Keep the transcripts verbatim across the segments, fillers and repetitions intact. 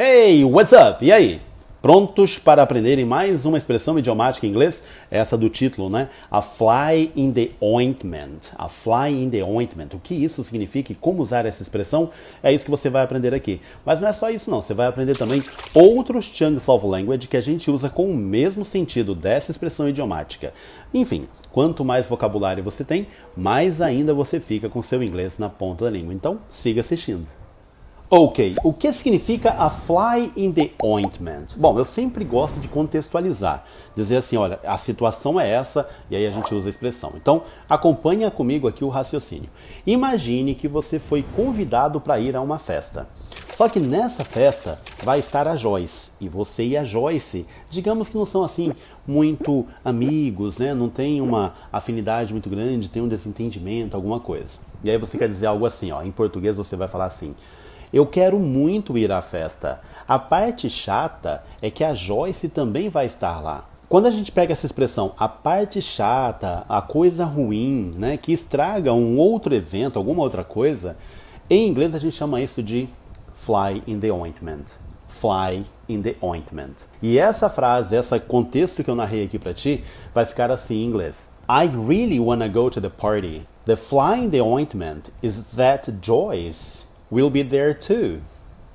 Hey, what's up? E aí? Prontos para aprenderem mais uma expressão idiomática em inglês? Essa do título, né? A fly in the ointment. A fly in the ointment. O que isso significa e como usar essa expressão? É isso que você vai aprender aqui. Mas não é só isso não. Você vai aprender também outros chunks of language que a gente usa com o mesmo sentido dessa expressão idiomática. Enfim, quanto mais vocabulário você tem, mais ainda você fica com seu inglês na ponta da língua. Então, siga assistindo. Ok, o que significa a fly in the ointment? Bom, eu sempre gosto de contextualizar, dizer assim, olha, a situação é essa, e aí a gente usa a expressão. Então, acompanha comigo aqui o raciocínio. Imagine que você foi convidado para ir a uma festa. Só que nessa festa vai estar a Joyce, e você e a Joyce, digamos que não são assim muito amigos, né? Não tem uma afinidade muito grande, tem um desentendimento, alguma coisa. E aí você quer dizer algo assim, ó, em português você vai falar assim: eu quero muito ir à festa. A parte chata é que a Joyce também vai estar lá. Quando a gente pega essa expressão, a parte chata, a coisa ruim, né, que estraga um outro evento, alguma outra coisa, em inglês a gente chama isso de fly in the ointment. Fly in the ointment. E essa frase, esse contexto que eu narrei aqui pra ti, vai ficar assim em inglês. I really wanna go to the party. The fly in the ointment is that Joyce will be there too.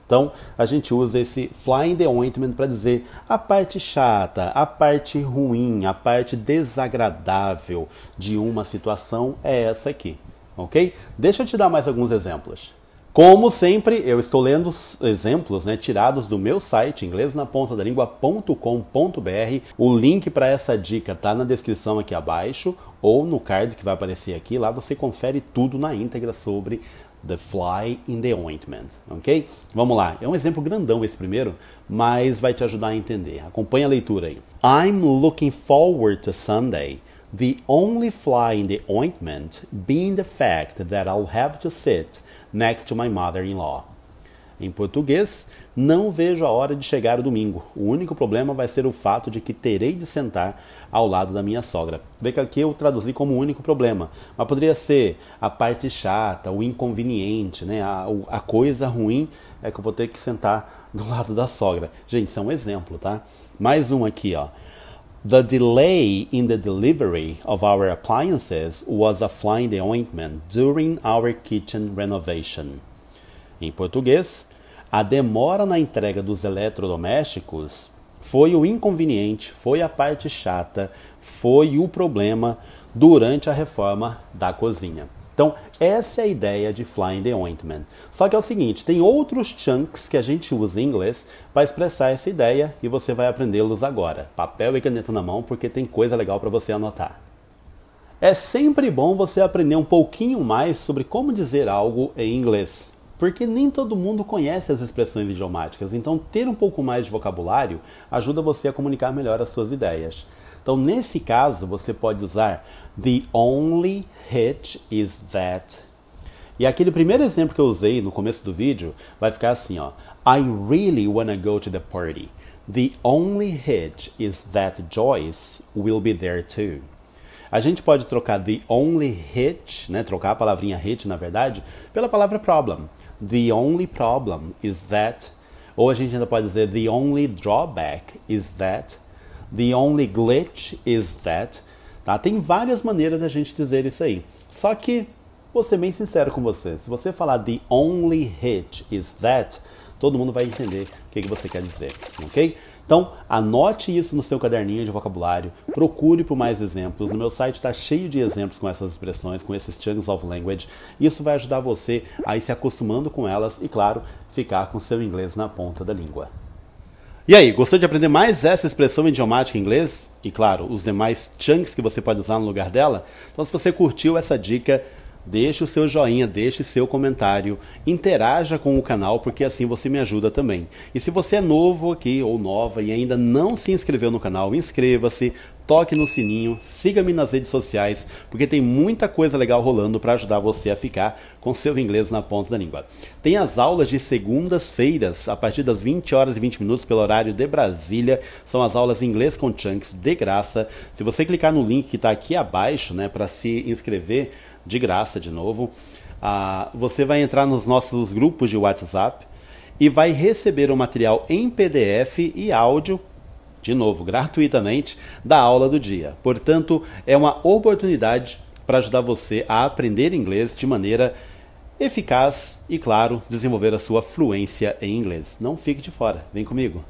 Então, a gente usa esse fly in the ointment para dizer a parte chata, a parte ruim, a parte desagradável de uma situação é essa aqui, ok? Deixa eu te dar mais alguns exemplos. Como sempre, eu estou lendo exemplos, né, tirados do meu site, inglês na ponta da língua ponto com ponto br. O link para essa dica tá na descrição aqui abaixo ou no card que vai aparecer aqui. Lá você confere tudo na íntegra sobre The fly in the ointment, ok? Vamos lá, é um exemplo grandão esse primeiro, mas vai te ajudar a entender. Acompanha a leitura aí. I'm looking forward to Sunday. The only fly in the ointment being the fact that I'll have to sit next to my mother-in-law. Em português, não vejo a hora de chegar o domingo. O único problema vai ser o fato de que terei de sentar ao lado da minha sogra. Vê que aqui eu traduzi como único problema, mas poderia ser a parte chata, o inconveniente, né? a, a coisa ruim é que eu vou ter que sentar do lado da sogra. Gente, isso é um exemplo, tá? Mais um aqui, ó. The delay in the delivery of our appliances was a fly in the ointment during our kitchen renovation. Em português, a demora na entrega dos eletrodomésticos foi o inconveniente, foi a parte chata, foi o problema durante a reforma da cozinha. Então, essa é a ideia de fly in the ointment. Só que é o seguinte, tem outros chunks que a gente usa em inglês para expressar essa ideia e você vai aprendê-los agora. Papel e caneta na mão, porque tem coisa legal para você anotar. É sempre bom você aprender um pouquinho mais sobre como dizer algo em inglês, porque nem todo mundo conhece as expressões idiomáticas, então ter um pouco mais de vocabulário ajuda você a comunicar melhor as suas ideias. Então, nesse caso, você pode usar the only hitch is that. E aquele primeiro exemplo que eu usei no começo do vídeo vai ficar assim, ó. I really wanna go to the party. The only hitch is that Joyce will be there too. A gente pode trocar the only hitch, né, trocar a palavrinha hitch, na verdade, pela palavra problem. The only problem is that. Ou a gente ainda pode dizer the only drawback is that. The only glitch is that. Tá? Tem várias maneiras da gente dizer isso aí. Só que, vou ser bem sincero com você, se você falar the only hitch is that, todo mundo vai entender o que, que você quer dizer, ok? Então, anote isso no seu caderninho de vocabulário, procure por mais exemplos. No meu site está cheio de exemplos com essas expressões, com esses chunks of language. Isso vai ajudar você a ir se acostumando com elas e, claro, ficar com seu inglês na ponta da língua. E aí, gostou de aprender mais essa expressão idiomática em inglês? E, claro, os demais chunks que você pode usar no lugar dela? Então, se você curtiu essa dica, deixe o seu joinha, deixe seu comentário, interaja com o canal, porque assim você me ajuda também. E se você é novo aqui ou nova e ainda não se inscreveu no canal, inscreva-se, toque no sininho, siga-me nas redes sociais, porque tem muita coisa legal rolando para ajudar você a ficar com seu inglês na ponta da língua. Tem as aulas de segundas-feiras, a partir das vinte horas e vinte minutos, pelo horário de Brasília. São as aulas em inglês com chunks de graça. Se você clicar no link que está aqui abaixo, né, para se inscrever, de graça de novo, ah, você vai entrar nos nossos grupos de WhatsApp e vai receber o material em P D F e áudio, de novo, gratuitamente, da aula do dia. Portanto, é uma oportunidade para ajudar você a aprender inglês de maneira eficaz e, claro, desenvolver a sua fluência em inglês. Não fique de fora, vem comigo!